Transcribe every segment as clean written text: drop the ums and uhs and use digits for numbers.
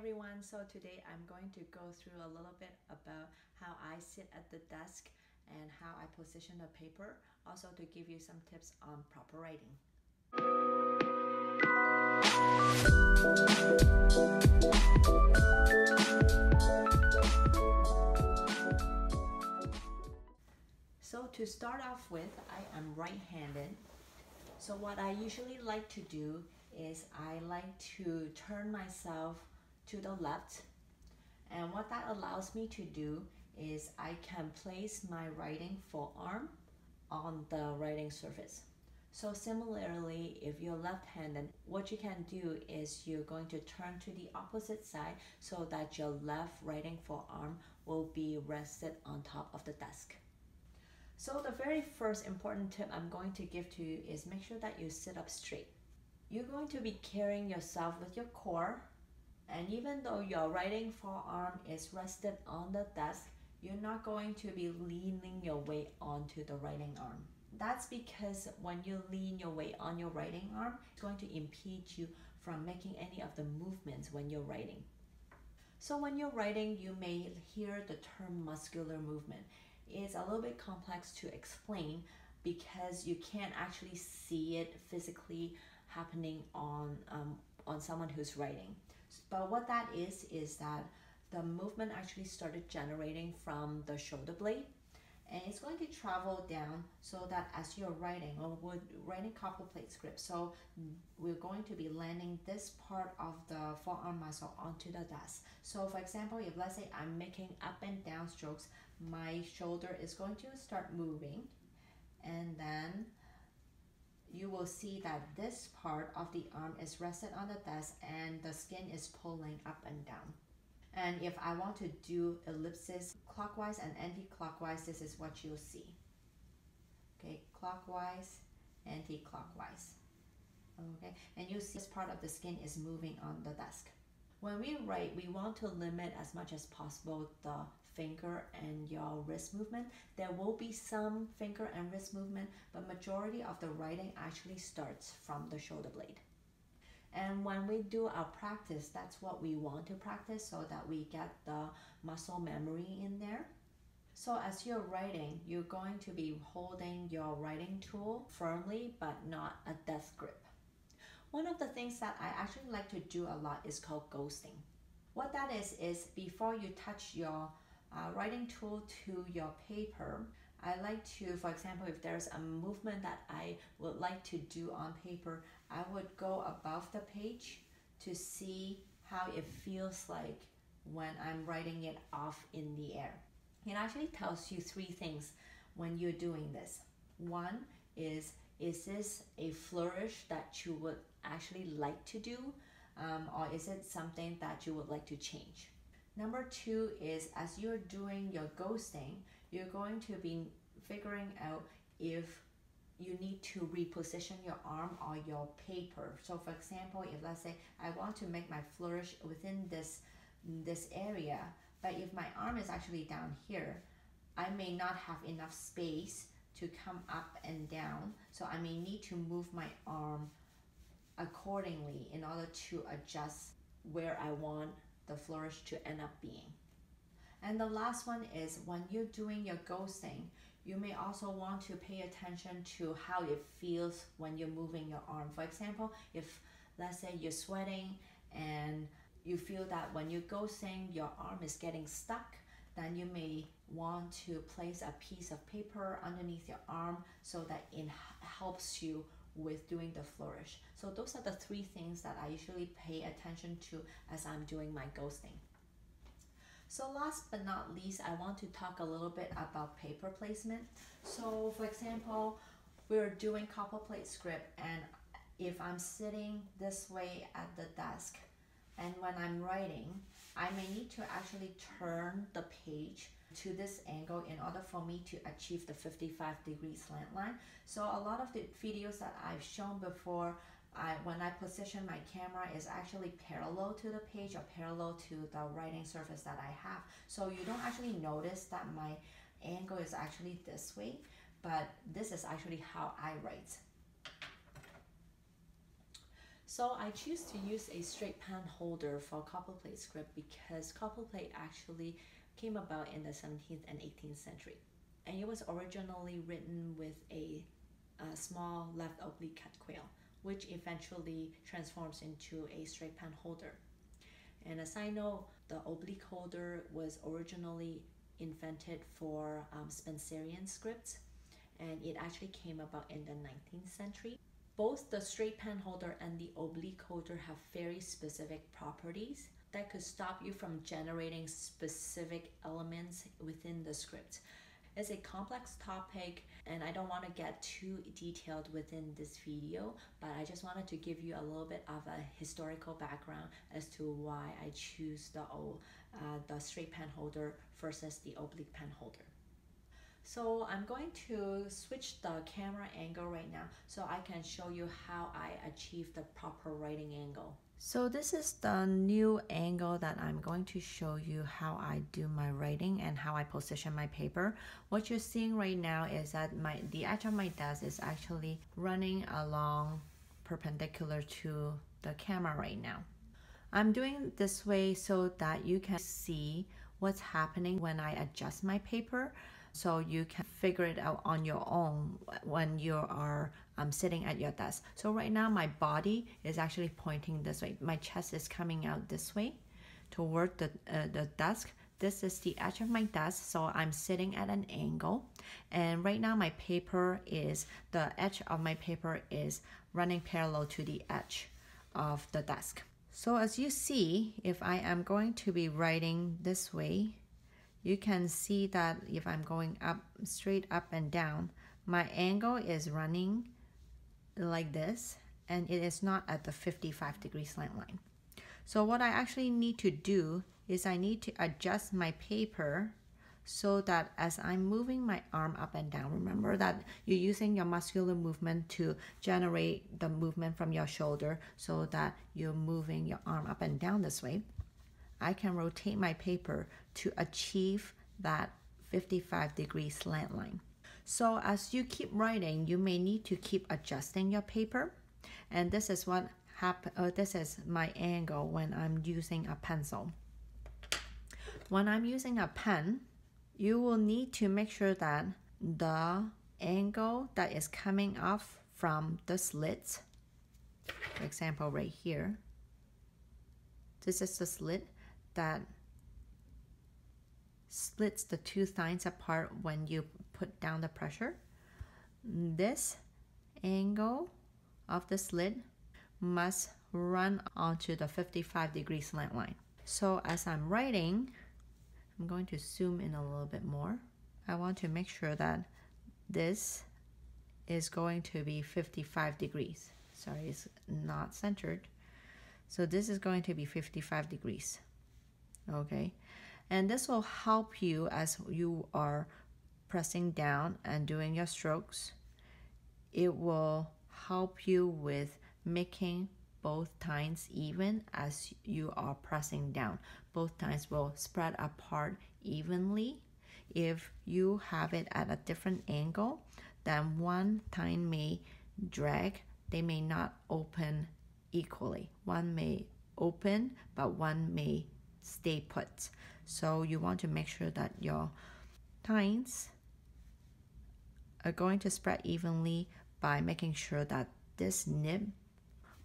everyone. So today I'm going to go through a little bit about how I sit at the desk and how I position the paper, also to give you some tips on proper writing. So to start off with, I am right-handed. So what I usually like to do is I like to turn myself to the left, and what that allows me to do is I can place my writing forearm on the writing surface. So similarly, if you're left-handed, what you can do is you're going to turn to the opposite side so that your left writing forearm will be rested on top of the desk. So the very first important tip I'm going to give to you is make sure that you sit up straight. You're going to be carrying yourself with your core, and even though your writing forearm is rested on the desk, you're not going to be leaning your weight onto the writing arm. That's because when you lean your weight on your writing arm, it's going to impede you from making any of the movements when you're writing. So when you're writing, you may hear the term muscular movement. It's a little bit complex to explain because you can't actually see it physically happening on someone who's writing. But what that is that the movement actually started generating from the shoulder blade, and it's going to travel down so that as you're writing, or we're writing Copperplate script, so we're going to be landing this part of the forearm muscle onto the desk. So for example, if let's say I'm making up and down strokes, my shoulder is going to start moving, and then you will see that this part of the arm is rested on the desk and the skin is pulling up and down. And if I want to do ellipses clockwise and anti-clockwise, this is what you'll see. Okay, clockwise, anti-clockwise. Okay, and you'll see this part of the skin is moving on the desk. When we write, we want to limit as much as possible the finger and your wrist movement. There will be some finger and wrist movement, but majority of the writing actually starts from the shoulder blade. And when we do our practice, that's what we want to practice so that we get the muscle memory in there. So as you're writing, you're going to be holding your writing tool firmly, but not a desk grip. One of the things that I actually like to do a lot is called ghosting. What that is before you touch your writing tool to your paper, I like to, for example, if there's a movement that I would like to do on paper, I would go above the page to see how it feels like when I'm writing it off in the air. It actually tells you three things when you're doing this. One is this a flourish that you would actually like to do, or is it something that you would like to change? Number two is, as you're doing your ghosting, you're going to be figuring out if you need to reposition your arm or your paper. So for example, if let's say I want to make my flourish within this area, but if my arm is actually down here, I may not have enough space to come up and down, so I may need to move my arm accordingly in order to adjust where I want the flourish to end up being. And the last one is, when you're doing your ghosting, you may also want to pay attention to how it feels when you're moving your arm. For example, if let's say you're sweating and you feel that when you're ghosting your arm is getting stuck, then you may want to place a piece of paper underneath your arm so that it helps you with doing the flourish. So those are the three things that I usually pay attention to as I'm doing my ghosting. So last but not least, I want to talk a little bit about paper placement. So for example, we're doing Copperplate script, and if I'm sitting this way at the desk, and when I'm writing, I may need to actually turn the page to this angle in order for me to achieve the 55-degree slant line. So a lot of the videos that I've shown before, when I position my camera is actually parallel to the page or parallel to the writing surface that I have. So you don't actually notice that my angle is actually this way, but this is actually how I write. So I choose to use a straight pan holder for Copperplate script because Copperplate actually came about in the 17th and 18th century. And it was originally written with a small left oblique cut quail, which eventually transforms into a straight pan holder. And a side note, the oblique holder was originally invented for Spencerian scripts, and it actually came about in the 19th century. Both the straight pan holder and the oblique holder have very specific properties that could stop you from generating specific elements within the script. It's a complex topic, and I don't want to get too detailed within this video, but I just wanted to give you a little bit of a historical background as to why I choose the straight pan holder versus the oblique pan holder. So I'm going to switch the camera angle right now so I can show you how I achieve the proper writing angle. So this is the new angle that I'm going to show you how I do my writing and how I position my paper. What you're seeing right now is that the edge of my desk is actually running along perpendicular to the camera right now. I'm doing this way so that you can see what's happening when I adjust my paper, so you can figure it out on your own when you are sitting at your desk. So right now my body is actually pointing this way. My chest is coming out this way toward the desk. This is the edge of my desk, so I'm sitting at an angle. And right now my paper is, the edge of my paper is running parallel to the edge of the desk. So as you see, if I am going to be writing this way, you can see that if I'm going up, straight up and down, my angle is running like this, and it is not at the 55-degree slant line. So what I actually need to do is I need to adjust my paper so that as I'm moving my arm up and down, remember that you're using your muscular movement to generate the movement from your shoulder so that you're moving your arm up and down this way. I can rotate my paper to achieve that 55-degree slant line. So as you keep writing, you may need to keep adjusting your paper. And this is what happen. This is my angle when I'm using a pencil. When I'm using a pen, you will need to make sure that the angle that is coming off from the slit, for example, right here, this is the slit that slits the two tines apart when you put down the pressure. This angle of the slit must run onto the 55-degree slant line. So as I'm writing, I'm going to zoom in a little bit more. I want to make sure that this is going to be 55 degrees. Sorry, it's not centered. So this is going to be 55 degrees. Okay, and this will help you as you are pressing down and doing your strokes. It will help you with making both tines even as you are pressing down. Both tines will spread apart evenly. If you have it at a different angle, then one tine may drag. They may not open equally. One may open, but one may stay put. So you want to make sure that your tines are going to spread evenly by making sure that this nib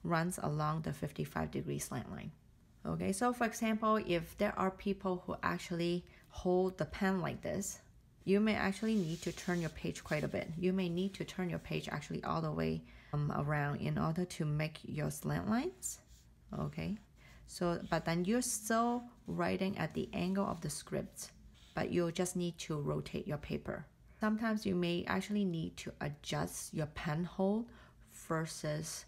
runs along the 55-degree slant line. Okay, so for example, if there are people who actually hold the pen like this, you may actually need to turn your page quite a bit. You may need to turn your page actually all the way around in order to make your slant lines. Okay, so but then you're still writing at the angle of the script, but you'll just need to rotate your paper. Sometimes you may actually need to adjust your pen hold versus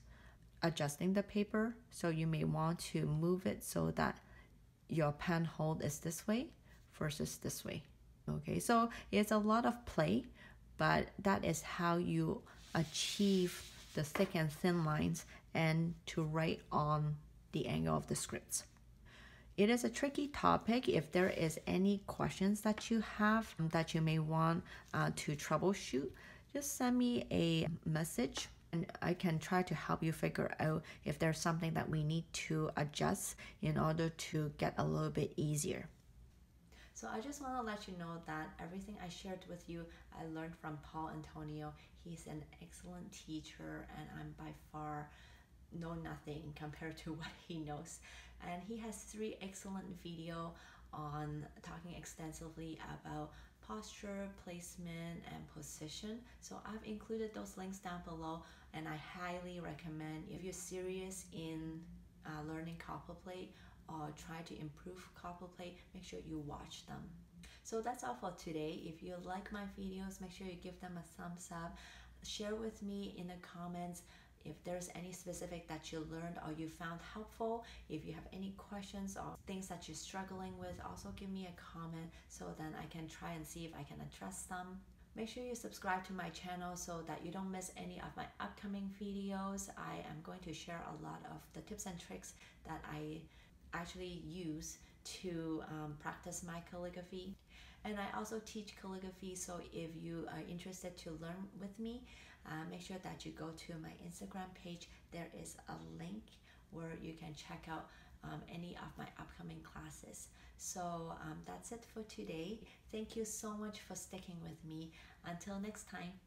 adjusting the paper, so you may want to move it so that your pen hold is this way versus this way. Okay, so it's a lot of play, but that is how you achieve the thick and thin lines and to write on the angle of the scripts. It is a tricky topic. If there is any questions that you have that you may want to troubleshoot, just send me a message I can try to help you figure out if there's something that we need to adjust in order to get a little bit easier. So I just want to let you know that everything I shared with you, I learned from Paul Antonio. He's an excellent teacher, and I'm by far know nothing compared to what he knows. And he has 3 excellent videos on talking extensively about posture, placement, and position. So I've included those links down below, and I highly recommend if you're serious in learning Copperplate or try to improve Copperplate, make sure you watch them. So that's all for today. If you like my videos, make sure you give them a thumbs up. Share with me in the comments if there's any specific that you learned or you found helpful. If you have any questions or things that you're struggling with, also give me a comment so then I can try and see if I can address them. Make sure you subscribe to my channel so that you don't miss any of my upcoming videos. I am going to share a lot of the tips and tricks that I actually use to practice my calligraphy. And I also teach calligraphy, so if you are interested to learn with me, make sure that you go to my Instagram page. There is a link where you can check out any of my upcoming classes. So that's it for today. Thank you so much for sticking with me. Until next time.